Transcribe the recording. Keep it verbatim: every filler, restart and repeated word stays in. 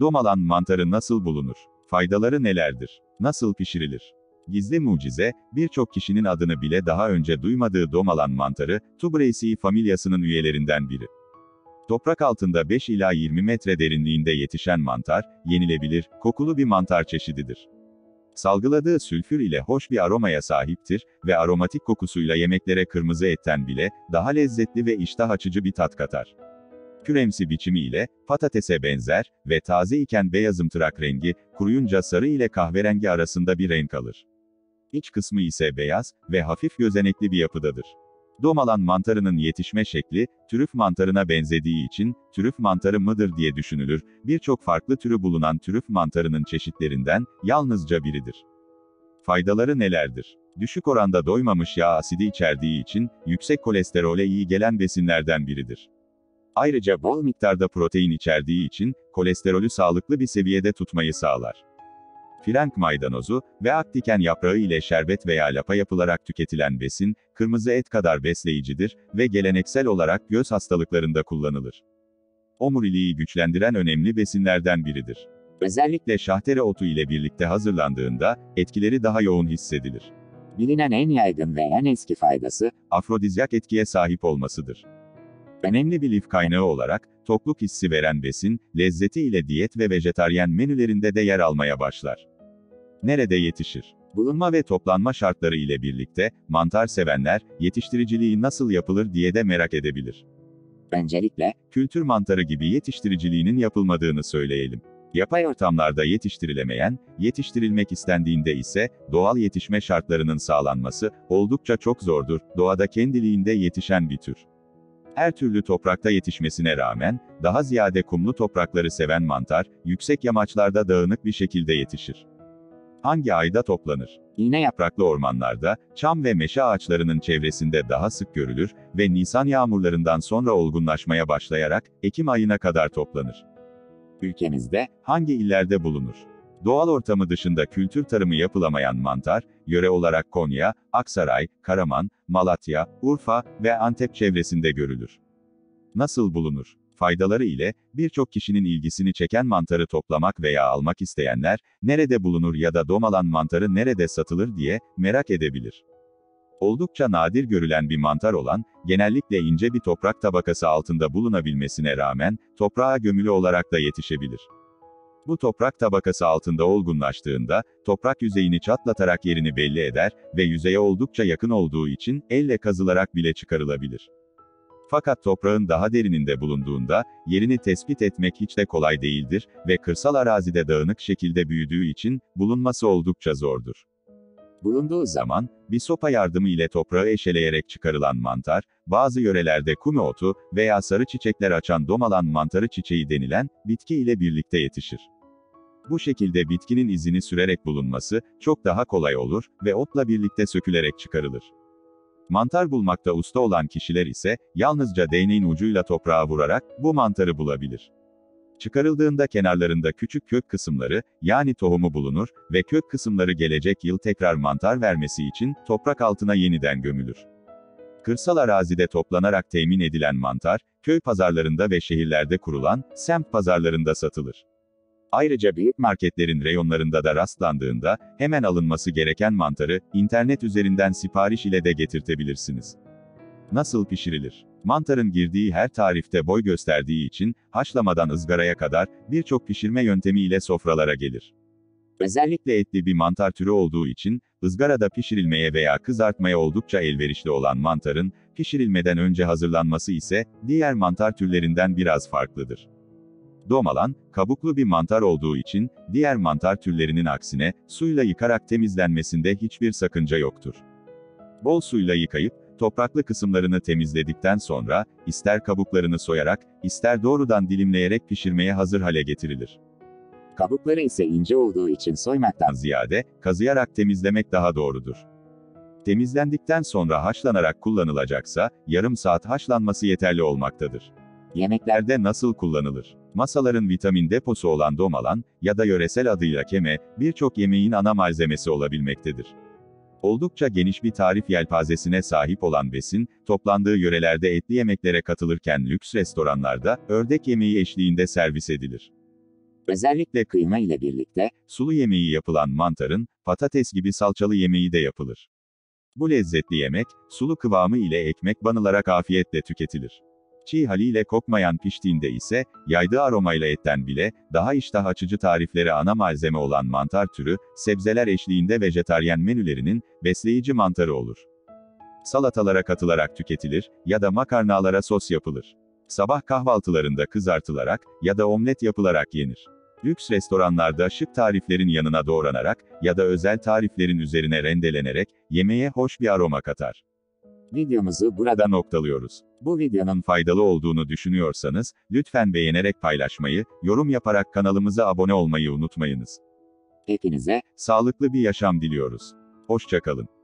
Domalan mantarı nasıl bulunur? Faydaları nelerdir? Nasıl pişirilir? Gizli mucize, birçok kişinin adını bile daha önce duymadığı domalan mantarı, Tuberaceae familyasının üyelerinden biri. Toprak altında beş ila yirmi metre derinliğinde yetişen mantar, yenilebilir, kokulu bir mantar çeşididir. Salgıladığı sülfür ile hoş bir aromaya sahiptir ve aromatik kokusuyla yemeklere kırmızı etten bile daha lezzetli ve iştah açıcı bir tat katar. Küremsi biçimi ile patatese benzer ve taze iken beyazımtırak rengi, kuruyunca sarı ile kahverengi arasında bir renk alır. İç kısmı ise beyaz ve hafif gözenekli bir yapıdadır. Domalan mantarının yetişme şekli, trüf mantarına benzediği için, trüf mantarı mıdır diye düşünülür, birçok farklı türü bulunan trüf mantarının çeşitlerinden, yalnızca biridir. Faydaları nelerdir? Düşük oranda doymamış yağ asidi içerdiği için, yüksek kolesterole iyi gelen besinlerden biridir. Ayrıca bol miktarda protein içerdiği için, kolesterolü sağlıklı bir seviyede tutmayı sağlar. Frenk maydanozu ve ak diken yaprağı ile şerbet veya lapa yapılarak tüketilen besin, kırmızı et kadar besleyicidir ve geleneksel olarak göz hastalıklarında kullanılır. Omuriliği güçlendiren önemli besinlerden biridir. Özellikle şahtere otu ile birlikte hazırlandığında, etkileri daha yoğun hissedilir. Bilinen en yaygın ve en eski faydası, afrodizyak etkiye sahip olmasıdır. Önemli bir lif kaynağı olarak, tokluk hissi veren besin, lezzeti ile diyet ve vejetaryen menülerinde de yer almaya başlar. Nerede yetişir? Bulunma ve toplanma şartları ile birlikte, mantar sevenler, yetiştiriciliği nasıl yapılır diye de merak edebilir. Öncelikle, kültür mantarı gibi yetiştiriciliğinin yapılmadığını söyleyelim. Yapay ortamlarda yetiştirilemeyen, yetiştirilmek istendiğinde ise, doğal yetişme şartlarının sağlanması, oldukça çok zordur, doğada kendiliğinde yetişen bir tür. Her türlü toprakta yetişmesine rağmen, daha ziyade kumlu toprakları seven mantar, yüksek yamaçlarda dağınık bir şekilde yetişir. Hangi ayda toplanır? İğne yapraklı ormanlarda, çam ve meşe ağaçlarının çevresinde daha sık görülür ve Nisan yağmurlarından sonra olgunlaşmaya başlayarak, Ekim ayına kadar toplanır. Ülkemizde, hangi illerde bulunur? Doğal ortamı dışında kültür tarımı yapılamayan mantar, yöre olarak Konya, Aksaray, Karaman, Malatya, Urfa ve Antep çevresinde görülür. Nasıl bulunur? Faydaları ile, birçok kişinin ilgisini çeken mantarı toplamak veya almak isteyenler, nerede bulunur ya da domalan mantarı nerede satılır diye merak edebilir. Oldukça nadir görülen bir mantar olan, genellikle ince bir toprak tabakası altında bulunabilmesine rağmen, toprağa gömülü olarak da yetişebilir. Bu toprak tabakası altında olgunlaştığında, toprak yüzeyini çatlatarak yerini belli eder ve yüzeye oldukça yakın olduğu için, elle kazılarak bile çıkarılabilir. Fakat toprağın daha derininde bulunduğunda, yerini tespit etmek hiç de kolay değildir ve kırsal arazide dağınık şekilde büyüdüğü için, bulunması oldukça zordur. Bulunduğu zaman, bir sopa yardımı ile toprağı eşeleyerek çıkarılan mantar, bazı yörelerde kumu otu veya sarı çiçekler açan domalan mantarı çiçeği denilen, bitki ile birlikte yetişir. Bu şekilde bitkinin izini sürerek bulunması, çok daha kolay olur ve otla birlikte sökülerek çıkarılır. Mantar bulmakta usta olan kişiler ise, yalnızca değneğin ucuyla toprağa vurarak, bu mantarı bulabilir. Çıkarıldığında kenarlarında küçük kök kısımları, yani tohumu bulunur ve kök kısımları gelecek yıl tekrar mantar vermesi için, toprak altına yeniden gömülür. Kırsal arazide toplanarak temin edilen mantar, köy pazarlarında ve şehirlerde kurulan, semt pazarlarında satılır. Ayrıca büyük marketlerin reyonlarında da rastlandığında, hemen alınması gereken mantarı, internet üzerinden sipariş ile de getirtebilirsiniz. Nasıl pişirilir? Mantarın girdiği her tarifte boy gösterdiği için, haşlamadan ızgaraya kadar, birçok pişirme yöntemiyle sofralara gelir. Özellikle etli bir mantar türü olduğu için, ızgarada pişirilmeye veya kızartmaya oldukça elverişli olan mantarın, pişirilmeden önce hazırlanması ise, diğer mantar türlerinden biraz farklıdır. Domalan, kabuklu bir mantar olduğu için, diğer mantar türlerinin aksine, suyla yıkarak temizlenmesinde hiçbir sakınca yoktur. Bol suyla yıkayıp, topraklı kısımlarını temizledikten sonra, ister kabuklarını soyarak, ister doğrudan dilimleyerek pişirmeye hazır hale getirilir. Kabukları ise ince olduğu için soymaktan ziyade, kazıyarak temizlemek daha doğrudur. Temizlendikten sonra haşlanarak kullanılacaksa, yarım saat haşlanması yeterli olmaktadır. Yemeklerde nasıl kullanılır? Masaların vitamin deposu olan domalan, ya da yöresel adıyla keme, birçok yemeğin ana malzemesi olabilmektedir. Oldukça geniş bir tarif yelpazesine sahip olan besin, toplandığı yörelerde etli yemeklere katılırken lüks restoranlarda, ördek yemeği eşliğinde servis edilir. Özellikle kıyma ile birlikte, sulu yemeği yapılan mantarın, patates gibi salçalı yemeği de yapılır. Bu lezzetli yemek, sulu kıvamı ile ekmek banılarak afiyetle tüketilir. Çiğ haliyle kokmayan piştiğinde ise, yaydığı aromayla etten bile, daha iştah açıcı tarifleri ana malzeme olan mantar türü, sebzeler eşliğinde vejetaryen menülerinin, besleyici mantarı olur. Salatalara katılarak tüketilir ya da makarnalara sos yapılır. Sabah kahvaltılarında kızartılarak ya da omlet yapılarak yenir. Lüks restoranlarda şık tariflerin yanına doğranarak ya da özel tariflerin üzerine rendelenerek yemeğe hoş bir aroma katar. Videomuzu burada noktalıyoruz. Bu videonun faydalı olduğunu düşünüyorsanız, lütfen beğenerek paylaşmayı, yorum yaparak kanalımıza abone olmayı unutmayınız. Hepinize sağlıklı bir yaşam diliyoruz. Hoşça kalın.